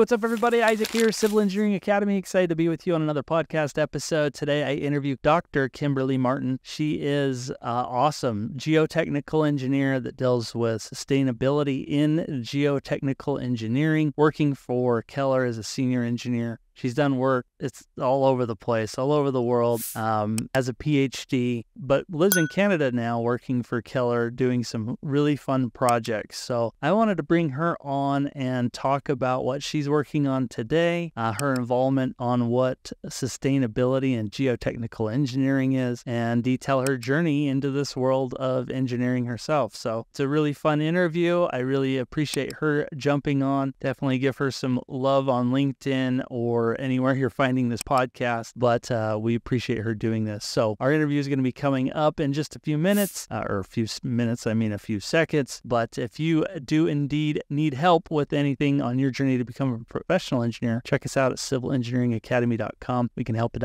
what's up, everybody? Isaac here, Civil Engineering Academy. Excited to be with you on another podcast episode. Today, I interviewed Dr. Kimberly Martin. She is awesome geotechnical engineer that deals with sustainability in geotechnical engineering, working for Keller as a senior engineer. She's done work. It's all over the place, all over the world, as a PhD, but lives in Canada now, working for Keller, doing some really fun projects. So I wanted to bring her on and talk about what she's working on today, her involvement on what sustainability and geotechnical engineering is, and detail her journey into this world of engineering herself. So it's a really fun interview. I really appreciate her jumping on. Definitely give her some love on LinkedIn or anywhere you're finding this podcast, but we appreciate her doing this. So our interview is going to be coming up in just a few minutes, a few seconds. But if you do indeed need help with anything on your journey to become a professional engineer, check us out at civilengineeringacademy.com. We can help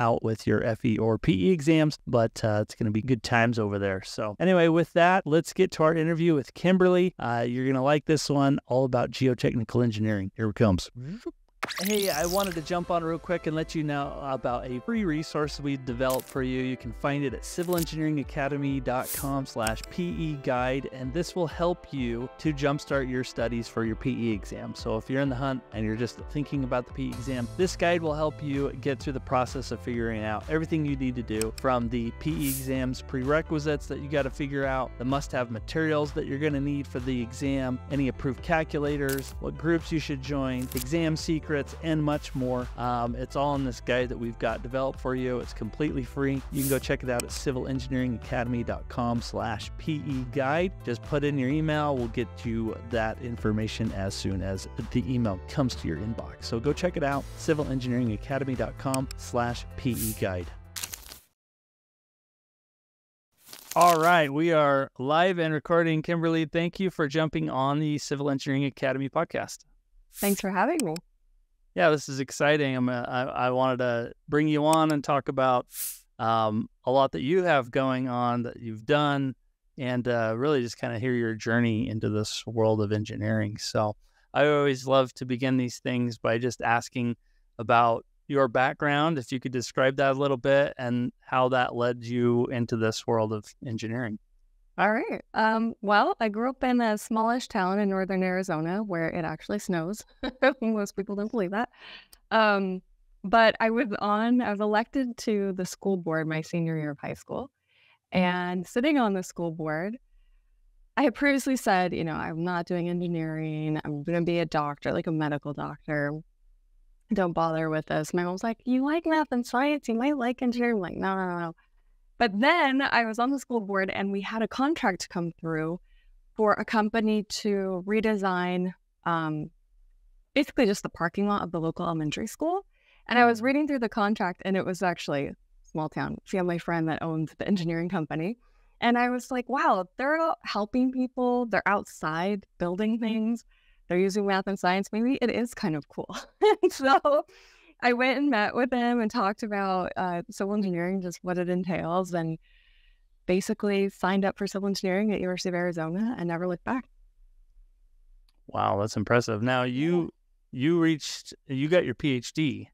out with your FE or PE exams, but it's going to be good times over there. So anyway, with that, let's get to our interview with Kimberly. You're going to like this one, all about geotechnical engineering. Here it comes. Hey, I wanted to jump on real quick and let you know about a free resource we developed for you. You can find it at civilengineeringacademy.com/PE guide, and this will help you to jumpstart your studies for your PE exam. So if you're in the hunt and you're just thinking about the PE exam, this guide will help you get through the process of figuring out everything you need to do, from the PE exam's prerequisites that you got to figure out, the must-have materials that you're going to need for the exam, any approved calculators, what groups you should join, exam secrets, and much more. It's all in this guide that we've got developed for you. It's completely free. You can go check it out at civilengineeringacademy.com/PE guide. Just put in your email. We'll get you that information as soon as the email comes to your inbox. So go check it out, civilengineeringacademy.com/PE guide. All right, we are live and recording. Kimberly, thank you for jumping on the Civil Engineering Academy podcast. Thanks for having me. Yeah, this is exciting. I wanted to bring you on and talk about a lot that you have going on, that you've done, and really just kind of hear your journey into this world of engineering. So I always love to begin these things by just asking about your background, if you could describe that a little bit, and how that led you into this world of engineering. All right. Well, I grew up in a smallish town in northern Arizona where it actually snows. Most people don't believe that. But I was elected to the school board my senior year of high school. And sitting on the school board, I had previously said, you know, I'm not doing engineering. I'm going to be a doctor, like a medical doctor. Don't bother with this. My mom's like, you like math and science. You might like engineering. I'm like, no, no, no, no. But then I was on the school board and we had a contract come through for a company to redesign basically just the parking lot of the local elementary school. And I was reading through the contract, and it was actually a small town family friend that owned the engineering company. And I was like, wow, they're out helping people. They're outside building things. They're using math and science. Maybe it is kind of cool. So I went and met with him and talked about civil engineering, just what it entails, and basically signed up for civil engineering at University of Arizona and never looked back. Wow, that's impressive. Now you got your PhD.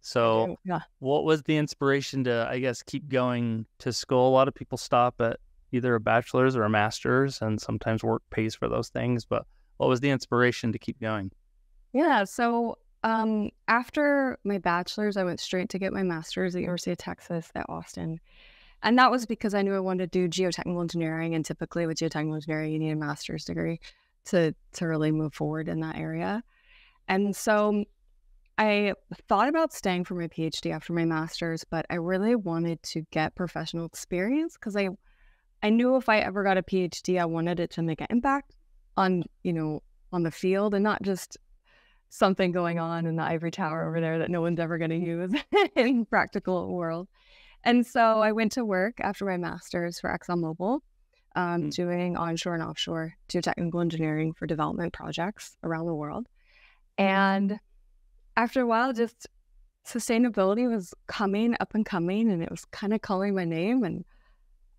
So yeah. What was the inspiration to, I guess, keep going to school? A lot of people stop at either a bachelor's or a master's, and sometimes work pays for those things. But what was the inspiration to keep going? Yeah, so after my bachelor's, I went straight to get my master's at University of Texas at Austin. And that was because I knew I wanted to do geotechnical engineering. And typically with geotechnical engineering, you need a master's degree to really move forward in that area. And so I thought about staying for my PhD after my master's, but I really wanted to get professional experience because I knew if I ever got a PhD, I wanted it to make an impact on, you know, on the field, and not just something going on in the ivory tower over there that no one's ever going to use in practical world. And so I went to work after my master's for ExxonMobil, doing onshore and offshore geotechnical engineering for development projects around the world. And after a while, just sustainability was coming up and coming, and it was kind of calling my name. And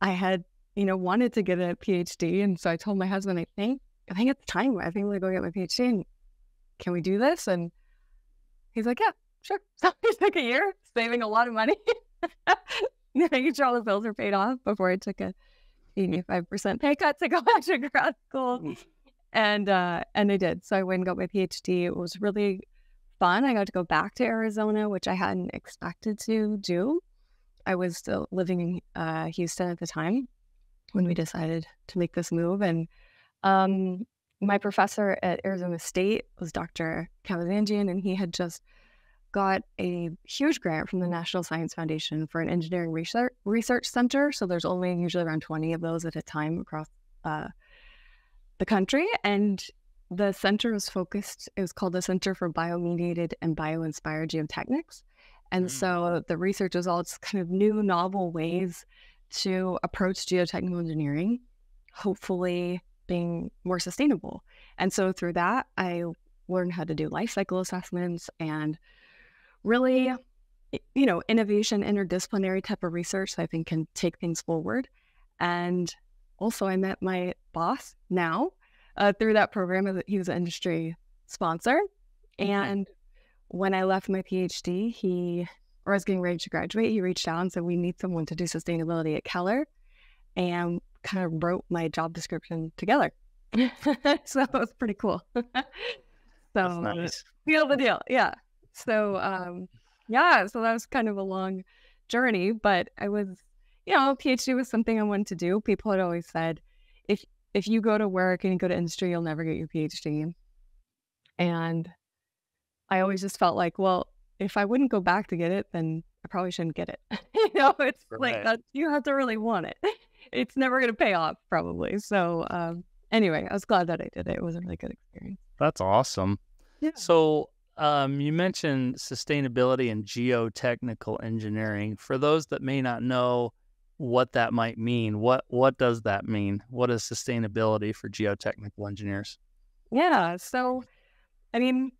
I had, you know, wanted to get a PhD. And so I told my husband, I think it's time. I think I'm going to go get my PhD. And can we do this? And He's like, yeah, sure. So he took a year, saving a lot of money, making sure all the bills are paid off before I took a 85% pay cut to go back to grad school. And I did. So I went and got my PhD. It was really fun. I got to go back to Arizona, which I hadn't expected to do. I was still living in Houston at the time when we decided to make this move. And my professor at Arizona State was Dr. Kavazanjian, and he had just got a huge grant from the National Science Foundation for an engineering research center. So there's only usually around 20 of those at a time across the country. And the center was focused, it was called the Center for Biomediated and Bioinspired Geotechnics. And so the research was all kind of new, novel ways to approach geotechnical engineering, hopefully being more sustainable. And so through that, I learned how to do life cycle assessments and really, you know, innovation, interdisciplinary type of research that I think can take things forward. And also I met my boss now through that program. He was an industry sponsor. And when I left my PhD, or I was getting ready to graduate, he reached out and said, we need someone to do sustainability at Keller, and kind of wrote my job description together. So it was pretty cool. So nice. Feel the deal. Yeah. So, yeah, so that was kind of a long journey, but I was, you know, PhD was something I wanted to do. People had always said, if you go to work and you go to industry, you'll never get your PhD. And I always just felt like, well, if I wouldn't go back to get it, then I probably shouldn't get it. You know, it's like that, you have to really want it. It's never going to pay off probably. So, anyway, I was glad that I did it. It was a really good experience. That's awesome. Yeah. So, you mentioned sustainability and geotechnical engineering. For those that may not know what that might mean, what does that mean? What is sustainability for geotechnical engineers? Yeah. So, I mean,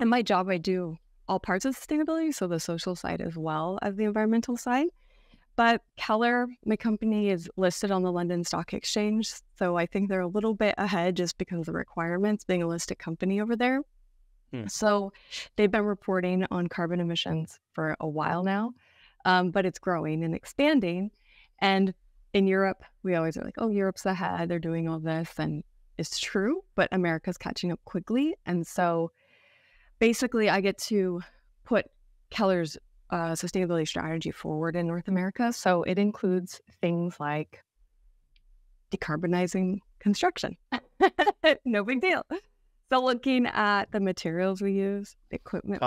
in my job, I do all parts of sustainability, so the social side as well as the environmental side. But Keller, my company, is listed on the London Stock Exchange. So I think they're a little bit ahead just because of the requirements, being a listed company over there. So they've been reporting on carbon emissions for a while now, but it's growing and expanding. And in Europe, we always are like, oh, Europe's ahead, they're doing all this. And it's true, but America's catching up quickly. And so basically I get to put Keller's sustainability strategy forward in North America. So it includes things like decarbonizing construction. No big deal. So looking at the materials we use, the equipment,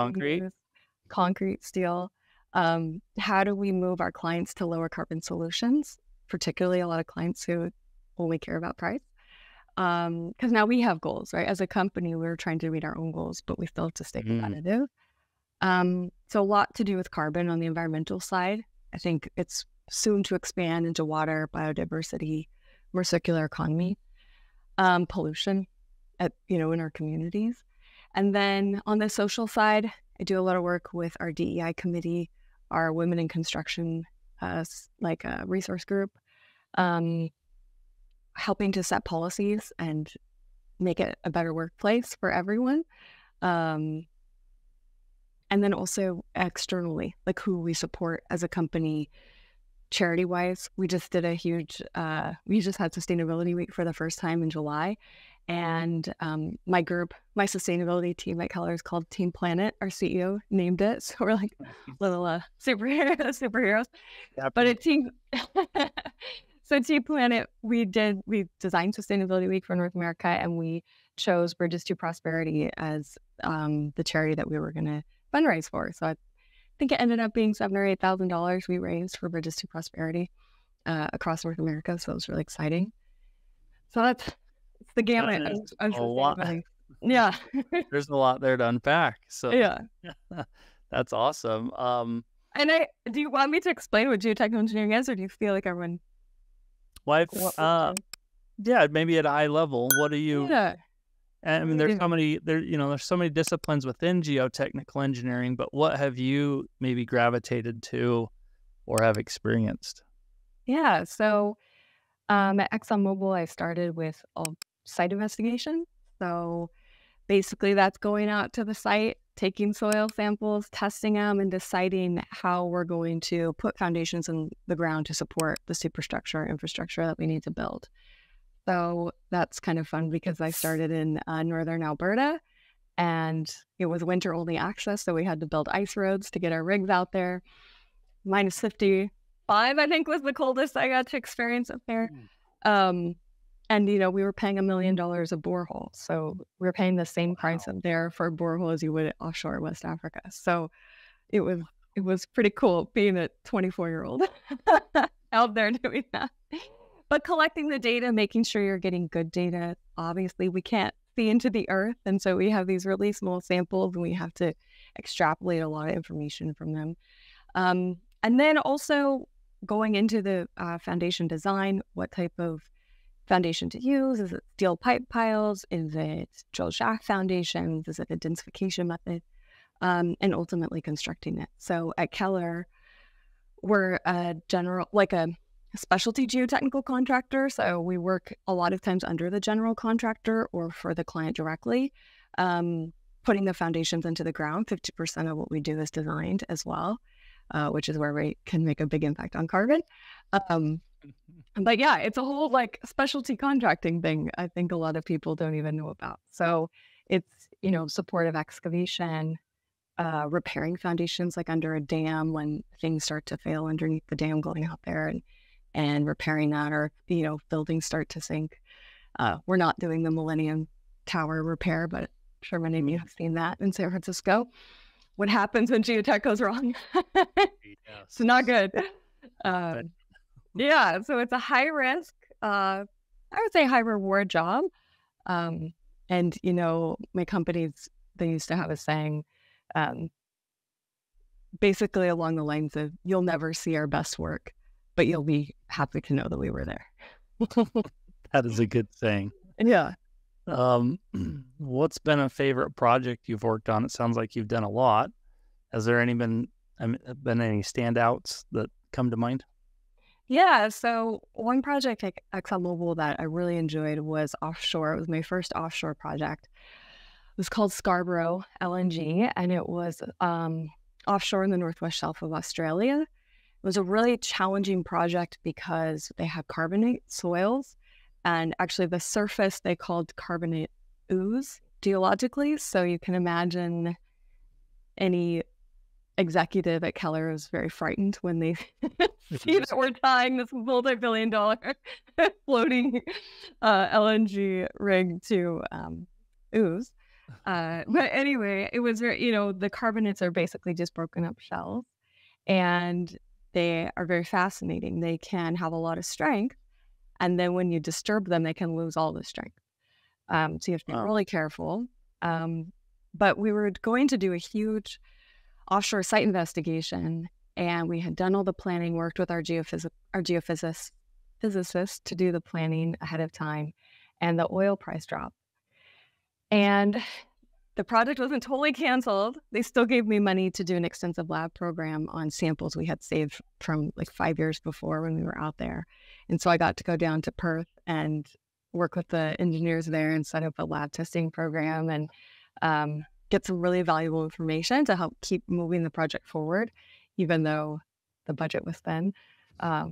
concrete, steel, how do we move our clients to lower carbon solutions, particularly a lot of clients who only care about price? Because now we have goals, right? As a company, we're trying to meet our own goals, but we still have to stay competitive. So a lot to do with carbon on the environmental side. I think it's soon to expand into water, biodiversity, more circular economy, pollution. You know, in our communities. And then on the social side, I do a lot of work with our DEI committee, our Women in Construction, like a resource group, helping to set policies and make it a better workplace for everyone. And then also externally, like who we support as a company, charity-wise. We just did a huge, we just had Sustainability Week for the first time in July. And my group, my sustainability team at Keller is called Team Planet. Our CEO named it. So we're like little superheroes. Yep. But so Team Planet, we designed Sustainability Week for North America, and we chose Bridges to Prosperity as the charity that we were going to fundraise for. So I think it ended up being $7,000 or $8,000 we raised for Bridges to Prosperity across North America. So it was really exciting. So that's the gamut. Yeah. There's a lot there to unpack. So yeah, that's awesome. And do you want me to explain what geotechnical engineering is, or do you feel like everyone? Well, yeah, maybe at a high level. What do you? Yeah. I mean, there's so many. You know, there's so many disciplines within geotechnical engineering. But what have you maybe gravitated to, or have experienced? Yeah. So, at ExxonMobil, I started with a site investigation. So basically that's going out to the site, taking soil samples, testing them, and deciding how we're going to put foundations in the ground to support the superstructure infrastructure that we need to build. So that's kind of fun because I started in northern Alberta, and it was winter only access, so we had to build ice roads to get our rigs out there. Minus 55, I think, was the coldest I got to experience up there. And, you know, we were paying $1 million a borehole. So we were paying the same price up there for a borehole as you would offshore West Africa. So it was pretty cool being a 24-year-old out there doing that. But collecting the data, making sure you're getting good data. Obviously, we can't see into the earth. And so we have these really small samples, and we have to extrapolate a lot of information from them. And then also going into the foundation design, what type of foundation to use? Is it steel pipe piles? Is it drill shaft foundations? Is it a densification method? And ultimately constructing it. So at Keller, we're a general, like a specialty geotechnical contractor. So we work a lot of times under the general contractor or for the client directly, putting the foundations into the ground. 50% of what we do is designed as well, which is where we can make a big impact on carbon. But yeah, it's a whole like specialty contracting thing I think a lot of people don't even know about. So it's, you know, supportive excavation, repairing foundations like under a dam when things start to fail underneath the dam, going out there and repairing that, or, you know, buildings start to sink. We're not doing the Millennium Tower repair, but I'm sure many of you have seen that in San Francisco. What happens when geotech goes wrong? Yes. It's not good. Yeah, so it's a high risk, I would say high reward job. And, you know, my companies, they used to have a saying, basically along the lines of, you'll never see our best work, but you'll be happy to know that we were there. That is a good saying. Yeah. What's been a favorite project you've worked on? It sounds like you've done a lot. Has there been any standouts that come to mind? Yeah, so one project at ExxonMobil that I really enjoyed was offshore. It was my first offshore project. It was called Scarborough LNG, and it was offshore in the Northwest Shelf of Australia. It was a really challenging project because they have carbonate soils, and actually the surface they called carbonate ooze geologically. So you can imagine any executive at Keller was very frightened when they see that we're tying this multi-billion-dollar floating LNG rig to ooze. But anyway, it was, you know, the carbonates are basically just broken up shells, and they are very fascinating. They can have a lot of strength, and then when you disturb them, they can lose all the strength. So you have to be really careful. But we were going to do a huge offshore site investigation, and we had done all the planning, worked with our geophysicists to do the planning ahead of time, and the oil price dropped. And the project wasn't totally canceled. They still gave me money to do an extensive lab program on samples we had saved from like 5 years before when we were out there. And so I got to go down to Perth and work with the engineers there and set up a lab testing program and get some really valuable information to help keep moving the project forward, even though the budget was thin. So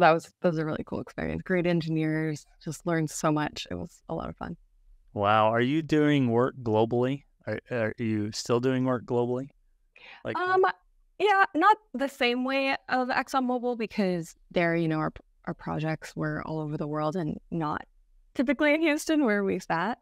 that was a really cool experience. Great engineers, just learned so much. It was a lot of fun. Wow. Are you doing work globally? Are you still doing work globally? Like, yeah, not the same way of ExxonMobil, because there, you know, our projects were all over the world and not typically in Houston where we sat.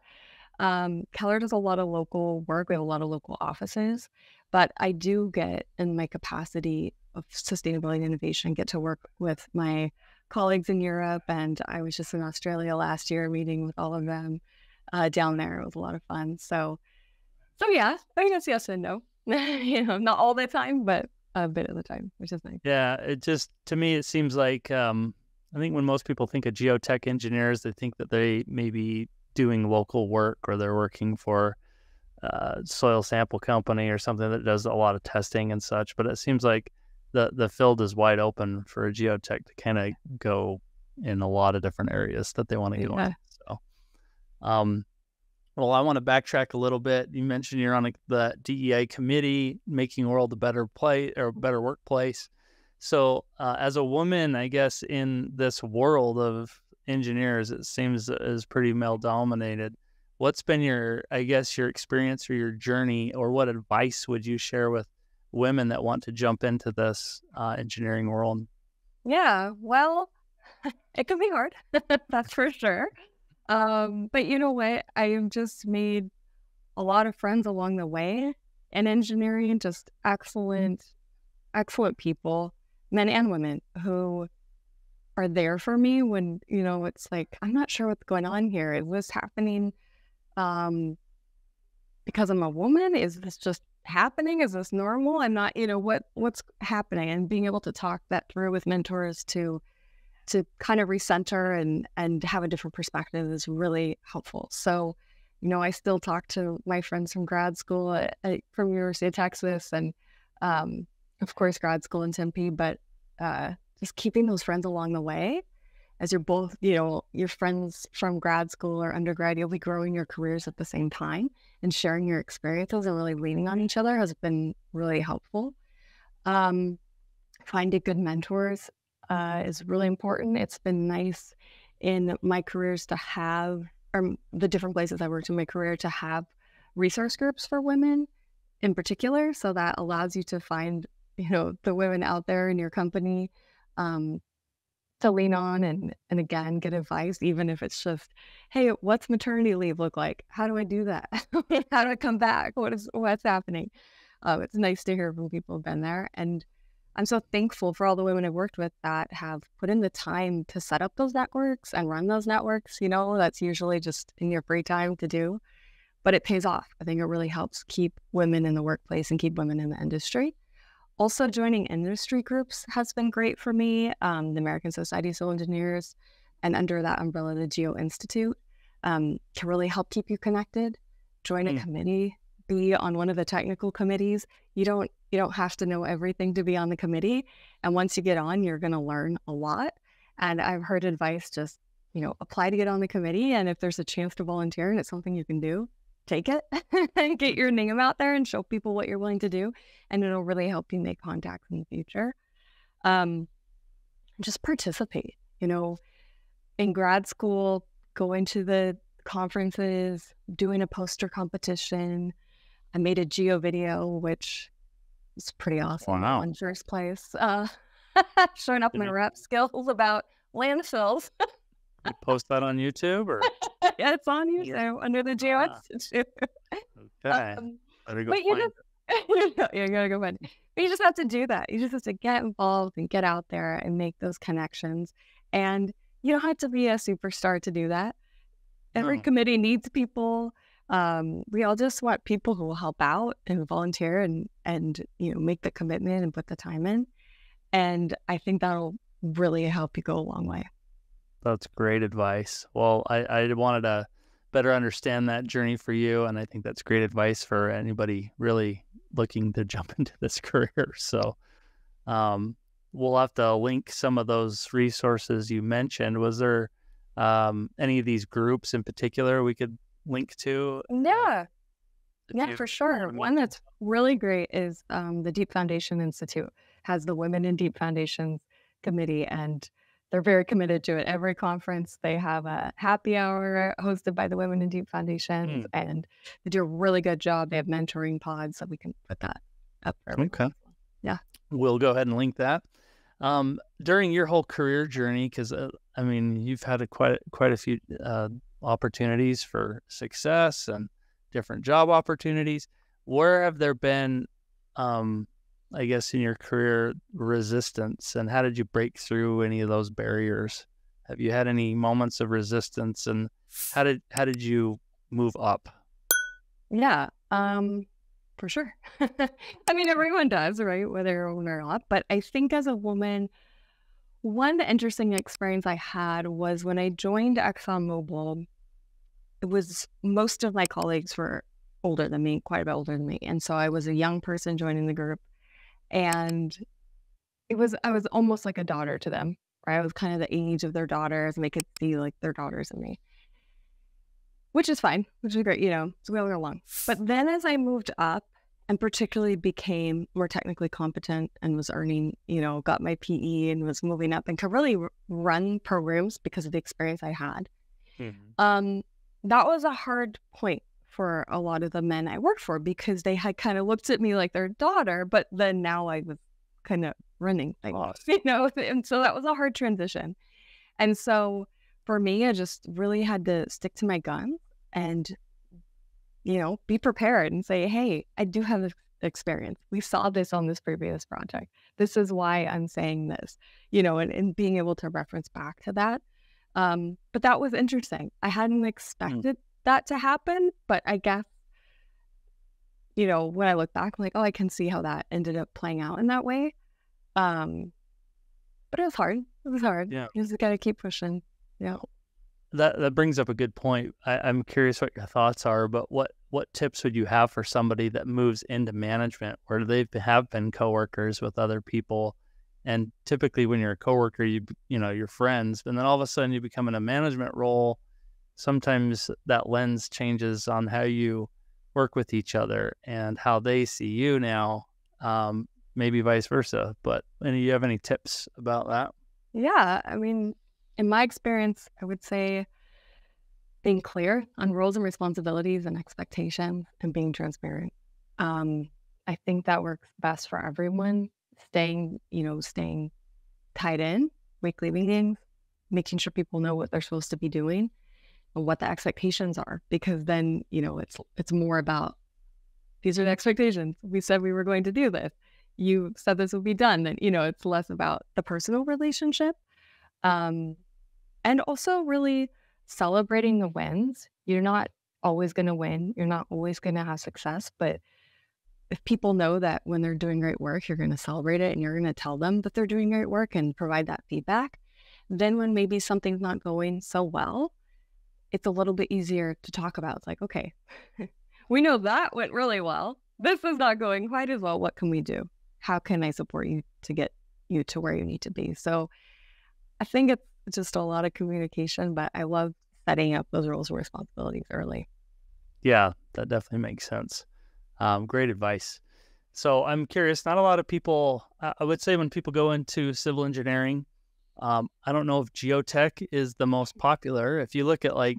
Keller does a lot of local work. We have a lot of local offices, but I do get, in my capacity of sustainability and innovation, get to work with my colleagues in Europe. And I was just in Australia last year meeting with all of them down there. It was a lot of fun. So yeah, I guess yes and no. You know, not all the time, but a bit of the time, which is nice. Yeah, it just, to me, it seems like, I think when most people think of geotech engineers, they think that they maybe doing local work, or they're working for a soil sample company or something that does a lot of testing and such. But it seems like the field is wide open for a geotech to kind of go in a lot of different areas that they want to go in. So Well, I want to backtrack a little bit. You mentioned you're on the DEA committee, making world a better place or better workplace. So as a woman, I guess, in this world of engineers, it seems is pretty male dominated. What's been your, I guess, your experience or your journey, or what advice would you share with women that want to jump into this engineering world? Yeah, well, it can be hard, that's for sure. But you know what? I have just made a lot of friends along the way in engineering, just excellent people, men and women, who are there for me when, you know, it's like, I'm not sure what's going on here. Is this happening because I'm a woman? Is this just happening? Is this normal? I'm not, you know, what's happening, and being able to talk that through with mentors to kind of recenter and have a different perspective is really helpful. So, you know, I still talk to my friends from grad school from University of Texas and, of course, grad school in Tempe, but just keeping those friends along the way. As you're both, you know, your friends from grad school or undergrad, you'll be growing your careers at the same time, and sharing your experiences and really leaning on each other has been really helpful. Finding good mentors is really important. It's been nice in my careers to have, or the different places I worked in my career, to have resource groups for women in particular. So that allows you to find, you know, the women out there in your company, to lean on and again, get advice, even if it's just, hey, what's maternity leave look like? How do I do that? How do I come back? What's happening? It's nice to hear from people who've been there. And I'm so thankful for all the women I've worked with that have put in the time to set up those networks and run those networks. You know, that's usually just in your free time to do, but it pays off. I think it really helps keep women in the workplace and keep women in the industry. Also, joining industry groups has been great for me, the American Society of Civil Engineers, and under that umbrella, the Geo Institute, can really help keep you connected. Join a committee, be on one of the technical committees. You don't have to know everything to be on the committee. And once you get on, you're going to learn a lot. And I've heard advice, just, you know, apply to get on the committee. And if there's a chance to volunteer and it's something you can do, take it and get your name out there and show people what you're willing to do. And it'll really help you make contacts in the future. Just participate, you know, in grad school, going to the conferences, doing a poster competition. I made a Geo video, which is pretty awesome. Wow. In first place, showing up my rep skills about landfills. You post that on YouTube, or yeah, it's on YouTube, yeah. Under the Geo Institute. Okay, you gotta go find it. But you just have to do that. You just have to get involved and get out there and make those connections. And you don't have to be a superstar to do that. Every committee needs people. We all just want people who will help out and volunteer and you know, make the commitment and put the time in. And I think that'll really help you go a long way. That's great advice. Well, I wanted to better understand that journey for you. And I think that's great advice for anybody really looking to jump into this career. So we'll have to link some of those resources you mentioned. Was there any of these groups in particular we could link to? Yeah. Yeah, for sure. One that's really great is the Deep Foundation Institute has the Women in Deep Foundations Committee, and they're very committed to it. Every conference, they have a happy hour hosted by the Women in Deep Foundations, and they do a really good job. They have mentoring pods, so we can put that up for everyone. Okay. Yeah. We'll go ahead and link that. During your whole career journey, because, I mean, you've had quite a few opportunities for success and different job opportunities. Where have there been, I guess, in your career, resistance, and how did you break through any of those barriers? Have you had any moments of resistance, and how did you move up? Yeah, for sure. I mean, everyone does, right? Whether you're a woman or not. But I think as a woman, one interesting experience I had was when I joined ExxonMobil, it was most of my colleagues were older than me, quite a bit older than me. And so I was a young person joining the group. And I was almost like a daughter to them, right? I was kind of the age of their daughters, and they could see like their daughters in me. which is fine, which is great, you know, so we all go along. But then as I moved up and particularly became more technically competent and was earning, you know, got my PE and was moving up and could really run programs because of the experience I had, that was a hard point for a lot of the men I worked for, because they had kind of looked at me like their daughter, but then now I was kind of running things, you know, and so that was a hard transition. And so for me, I just really had to stick to my guns and, you know, be prepared and say, hey, I do have experience. We saw this on this previous project. This is why I'm saying this, you know, and being able to reference back to that. But that was interesting. I hadn't expected that to happen, but I guess, you know, when I look back, I'm like, oh, I can see how that ended up playing out in that way. But it was hard. It was hard. Yeah. You just got to keep pushing. Yeah. That brings up a good point. I'm curious what your thoughts are, but what tips would you have for somebody that moves into management where they have been coworkers with other people? And typically when you're a coworker, you know, you're friends, and then all of a sudden you become in a management role. Sometimes that lens changes on how you work with each other and how they see you now, maybe vice versa. But do you have any tips about that? Yeah, I mean, in my experience, I would say being clear on roles and responsibilities and expectations and being transparent. I think that works best for everyone. Staying tied in, weekly meetings, making sure people know what they're supposed to be doing and what the expectations are, because then, you know, it's more about, these are the expectations. We said we were going to do this. You said this would be done. And, you know, it's less about the personal relationship. And also really celebrating the wins. You're not always going to win. You're not always going to have success. But if people know that when they're doing great work, you're going to celebrate it and you're going to tell them that they're doing great work and provide that feedback, then when maybe something's not going so well, it's a little bit easier to talk about. It's like, okay, we know that went really well. This is not going quite as well. What can we do? How can I support you to get you to where you need to be? So I think it's just a lot of communication, but I love setting up those roles and responsibilities early. Yeah, that definitely makes sense. Great advice. So I'm curious, not a lot of people, I would say when people go into civil engineering, I don't know if geotech is the most popular. If you look at like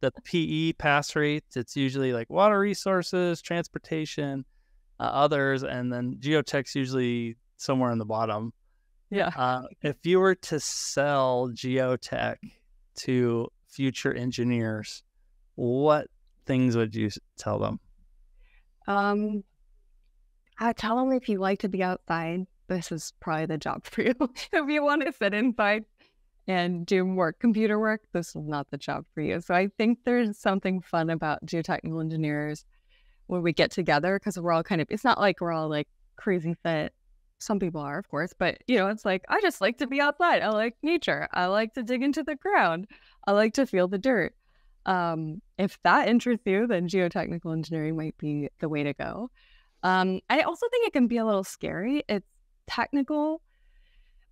the PE pass rates, it's usually like water resources, transportation, others, and then geotech's usually somewhere in the bottom. Yeah. If you were to sell geotech to future engineers, what things would you tell them? I tell them, if you like to be outside, this is probably the job for you. If you want to sit inside and do more computer work, this is not the job for you. So I think there's something fun about geotechnical engineers when we get together, because we're all kind of, it's not like we're all like crazy fit. Some people are, of course, but, you know, it's like, I just like to be outside. I like nature. I like to dig into the ground. I like to feel the dirt. If that interests you, then geotechnical engineering might be the way to go. I also think it can be a little scary. It's technical,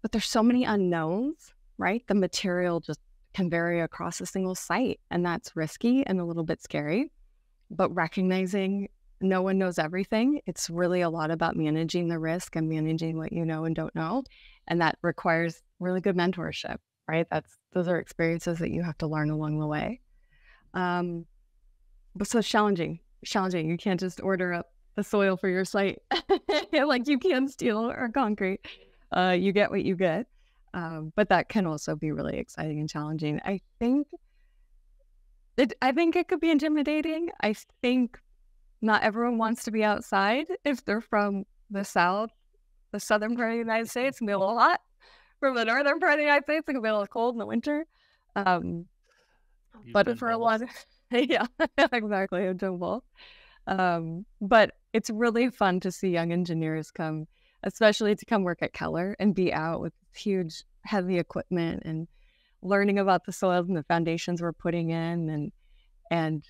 but there's so many unknowns, right? The material just can vary across a single site, and that's risky and a little bit scary, but recognizing no one knows everything. It's really a lot about managing the risk and managing what you know and don't know. And that requires really good mentorship, right? Those are experiences that you have to learn along the way. But so it's challenging. You can't just order up the soil for your site. Like you can steel or concrete. You get what you get. But that can also be really exciting and challenging. I think it could be intimidating. I think not everyone wants to be outside if they're from the south, the southern part of the United States. It's going to be a little hot. From the northern part of the United States, it's going to be a little cold in the winter. But for a lot of... Yeah, exactly. But it's really fun to see young engineers come, especially to come work at Keller and be out with huge, heavy equipment and learning about the soils and the foundations we're putting in and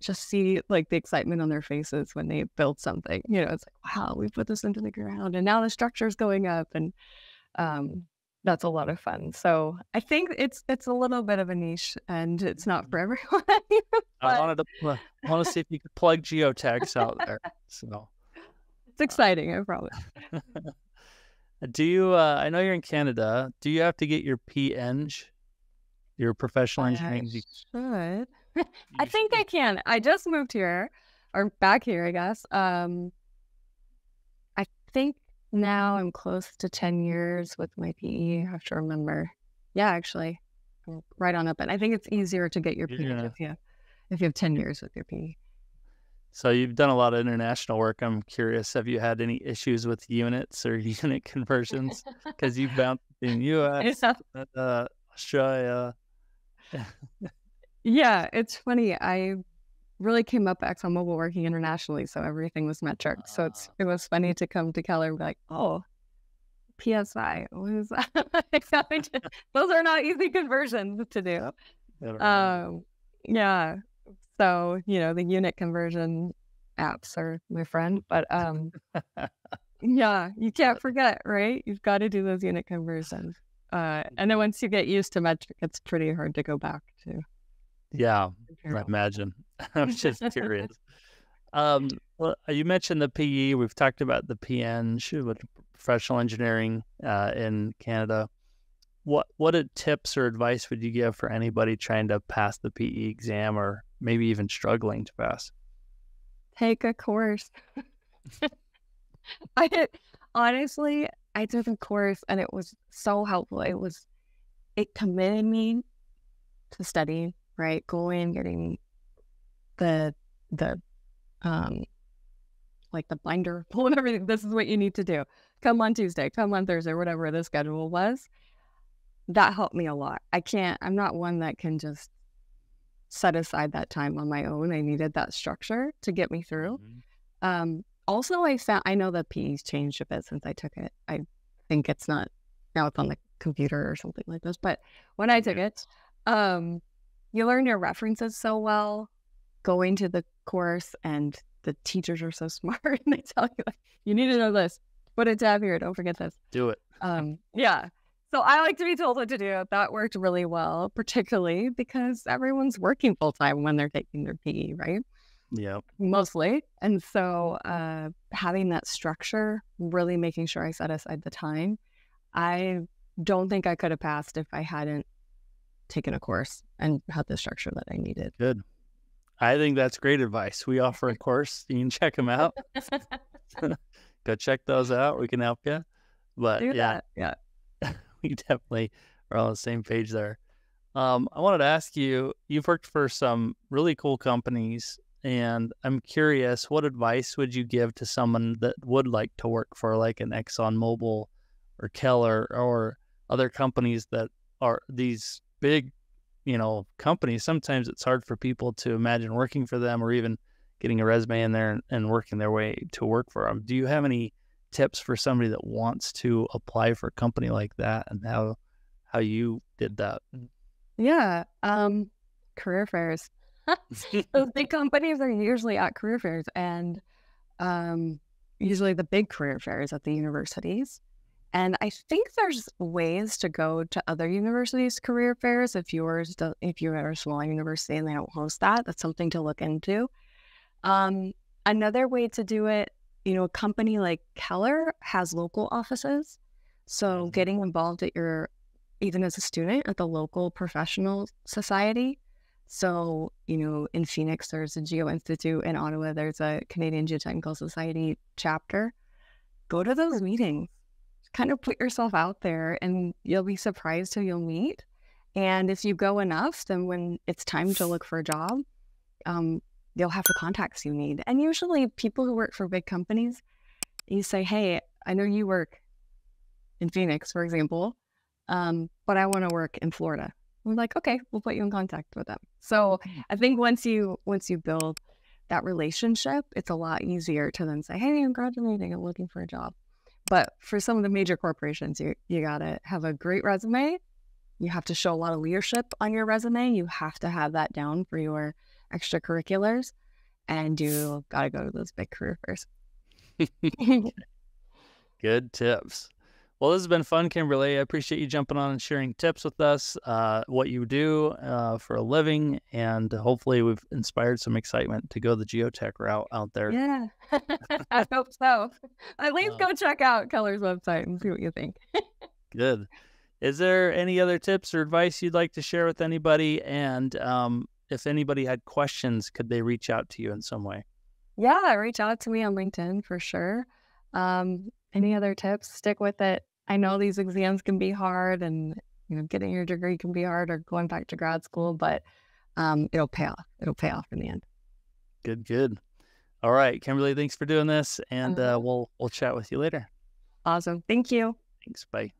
just see like the excitement on their faces when they build something. You know, it's like, wow, we put this into the ground and now the structure's going up. And that's a lot of fun. So I think it's a little bit of a niche and it's not for everyone. But... I want to see if you could plug geotechs out there. So it's exciting, I promise. Do you? I know you're in Canada. Do you have to get your PEng, your professional engineering? I think I can. I just moved here, or back here, I guess. I think now I'm close to 10 years with my PE. I have to remember. Yeah, actually, I'm right on up. And I think it's easier to get your PE if you have 10 years with your PE. So you've done a lot of international work. I'm curious, have you had any issues with units or unit conversions? Because you've bounced in U.S., Australia. Yeah, it's funny. I really came up at ExxonMobil working internationally, so everything was metric. So it was funny to come to Keller and be like, oh, PSI. What is that? Those are not easy conversions to do. Yeah. So, you know, the unit conversion apps are my friend, but yeah, you can't forget, right? You've got to do those unit conversions. And then once you get used to metric, it's pretty hard to go back to. Yeah, I imagine. I was just curious. Well, you mentioned the PE. We've talked about the PEng with professional engineering in Canada. What tips or advice would you give for anybody trying to pass the PE exam or maybe even struggling to pass? Take a course. I took a course and it was so helpful. It committed me to study, right? Going, getting the binder, pulling everything. This is what you need to do. Come on Tuesday, come on Thursday, whatever the schedule was. That helped me a lot. I'm not one that can just set aside that time on my own. I needed that structure to get me through. Mm-hmm. Also, I know the PE's changed a bit since I took it. I think it's not, now it's on the computer or something like this. But when I took it, you learn your references so well going to the course, and the teachers are so smart and they tell you, like, you need to know this. Put a tab here. Don't forget this. Do it. Yeah. So I like to be told what to do. That worked really well, particularly because everyone's working full-time when they're taking their PE, right? Yeah. Mostly. And so having that structure, really making sure I set aside the time. I don't think I could have passed if I hadn't taken a course and had the structure that I needed. Good. I think that's great advice. We offer a course. You can check them out. Go check those out. We can help you. But yeah. You definitely are on the same page there. I wanted to ask you, you've worked for some really cool companies, and I'm curious, what advice would you give to someone that would like to work for like an ExxonMobil or Keller or other companies that are these big, you know, companies? Sometimes it's hard for people to imagine working for them or even getting a resume in there and working their way to work for them. Do you have any tips for somebody that wants to apply for a company like that, and how you did that? Yeah. Career fairs. Those big companies are usually at career fairs, and usually the big career fairs at the universities. And I think there's ways to go to other universities' career fairs if you're at a small university and they don't host that. That's something to look into. Another way to do it, you know, a company like Keller has local offices. So getting involved even as a student, at the local professional society. So, you know, in Phoenix, there's a Geo Institute. In Ottawa, there's a Canadian Geotechnical Society chapter. Go to those meetings. Kind of put yourself out there, and you'll be surprised who you'll meet. And if you go enough, then when it's time to look for a job, you'll have the contacts you need. And usually people who work for big companies, you say, hey, I know you work in Phoenix, for example, but I want to work in Florida. We're like, okay, we'll put you in contact with them. So I think once you build that relationship, it's a lot easier to then say, hey, I'm graduating, I'm looking for a job. But for some of the major corporations, you got to have a great resume. You have to show a lot of leadership on your resume. You have to have that down for your extracurriculars, and you gotta go to those big career fairs. Good tips. Well, this has been fun, Kimberly. I appreciate you jumping on and sharing tips with us, what you do for a living, and hopefully we've inspired some excitement to go the geotech route out there. Yeah, I hope so. At least go check out Keller's website and see what you think. Good. Is there any other tips or advice you'd like to share with anybody? And if anybody had questions, could they reach out to you in some way? Yeah, reach out to me on LinkedIn for sure. Any other tips? Stick with it. I know these exams can be hard, and you know, getting your degree can be hard, or going back to grad school, but it'll pay off. It'll pay off in the end. Good, good. All right, Kimberly, thanks for doing this, and we'll chat with you later. Awesome. Thank you. Thanks. Bye.